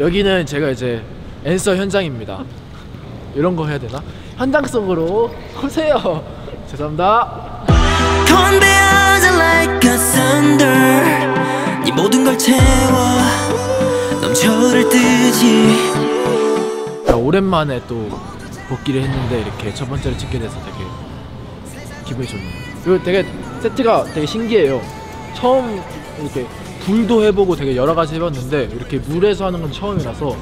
여기는 제가 이제 앤서 현장입니다. 이런 거 해야 되나? 현장 속으로 오세요. 죄송합니다. 네 모든 걸 채워 넘쳐를 뜨지. 자, 오랜만에 또 복귀를 했는데 이렇게 첫 번째로 찍게 돼서 되게 기분이 좋네요. 그리고 되게 세트가 되게 신기해요. 처음 이렇게 불도 해보고 되게 여러 가지 해봤는데 이렇게 물에서 하는 건 처음이라서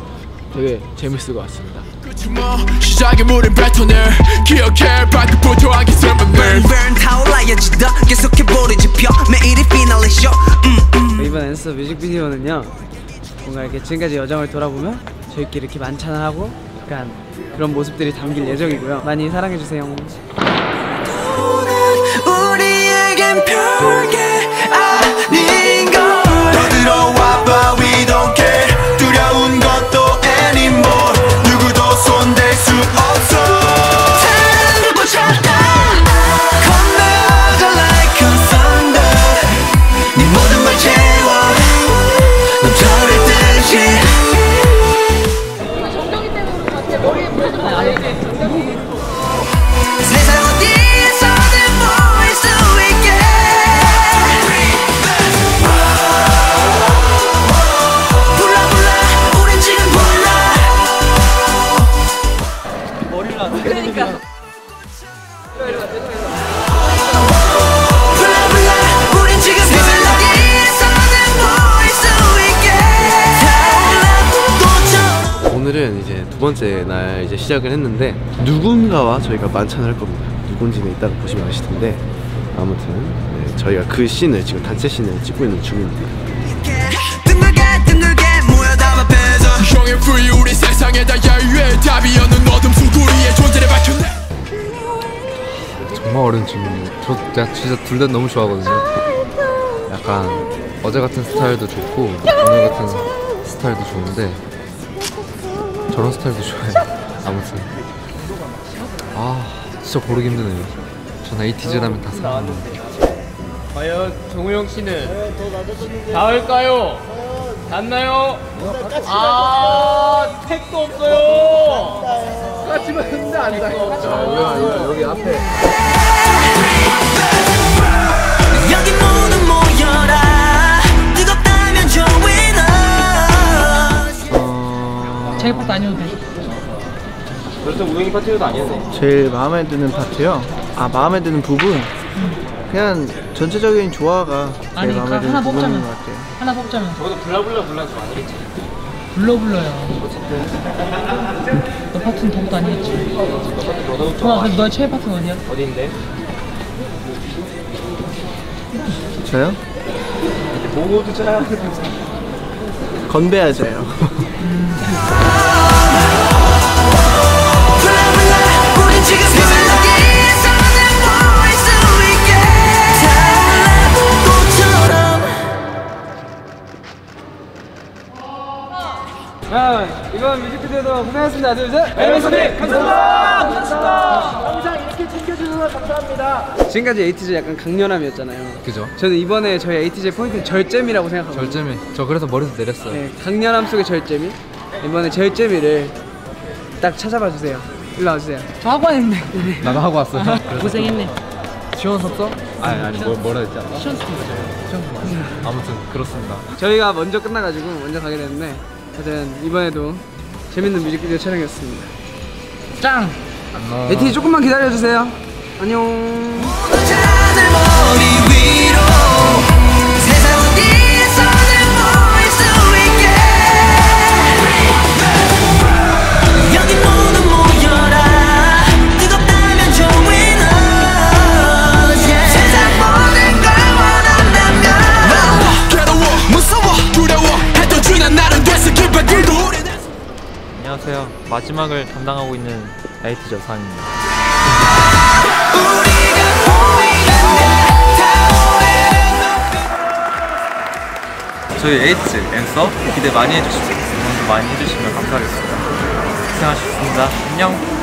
되게 재밌을 것 같습니다. 이번 엔서 뮤직비디오는요, 뭔가 이렇게 지금까지 여정을 돌아보면 저희끼리 이렇게 만찬하고 약간 그런 모습들이 담길 예정이고요. 많이 사랑해주세요. 오늘은 이제 두 번째 날 이제 시작을 했는데 누군가와 저희가 만찬을 할 겁니다. 누군지는 이따가 보시면 아실 텐데 아무튼 네, 저희가 그 씬을 지금 단체 씬을 찍고 있는 중입니다. 정말 어려운 질문이에요. 저 진짜 둘 다 너무 좋아하거든요. 약간 어제 같은 스타일도 좋고 오늘 같은 스타일도 좋은데 저런 스타일도 좋아해요. 아무튼 아 진짜 고르기 힘드네요. 전 에이티즈라면 다 사랑합니다. 과연 정우영 씨는 닿을까요? 닿나요? 아 택도 없어요. 까치만 흔들 안 닿아요. 자 여기 앞에 여기 모두 모여라 뜨겁다면 저위 자기 파트 아니어도 돼. 벌써 우영이 파트도 아니었네. 제일 마음에 드는 파트요? 아 마음에 드는 부분? 그냥 전체적인 조화가 제일 아니, 마음에 드는 하나 부분인 뽑자면, 것 같아요. 하나 뽑자면 저도 블라블라블라 좀 아니겠지? 블러블러야. 어쨌든 너 파트는 더욱더 아니겠지? 좋아, 그럼 너의 최애 파트는 어디야? 어딘데? 저요? 모두 짜야 건배하자요. 자, 이번 뮤직비디오도 고생하셨습니다. 하나, 둘, 셋! 에이티즈님 감사합니다! 감사합니다! 항상 이렇게 챙겨주셔서 감사합니다. 지금까지 에이티즈 약간 강렬함이었잖아요. 그죠? 저는 이번에 저희 에이티즈의 포인트는 절제미라고 생각합니다. 절제미. 저 그래서 머리도 내렸어요. 네, 강렬함 속의 절제미. 이번에 절제미를 딱 찾아봐주세요. 일로 와주세요. 저 하고 왔는데. 나도 하고 왔어요. 고생했네. 시원섭섭? 아니 뭐라 했지 않나? 시원섭섭. 아무튼 그렇습니다. 저희가 먼저 끝나가지고 먼저 가게 됐는데 하여튼 이번에도 재밌는 뮤직비디오 촬영이었습니다. 짱! ATEEZ 조금만 기다려주세요. 안녕. 안녕하세요. 마지막을 담당하고 있는 에이티즈 여상입니다. 저희 에이티즈 앤서 기대 많이 해주시고 응원도 많이 해주시면 감사하겠습니다. 고생하셨습니다. 안녕.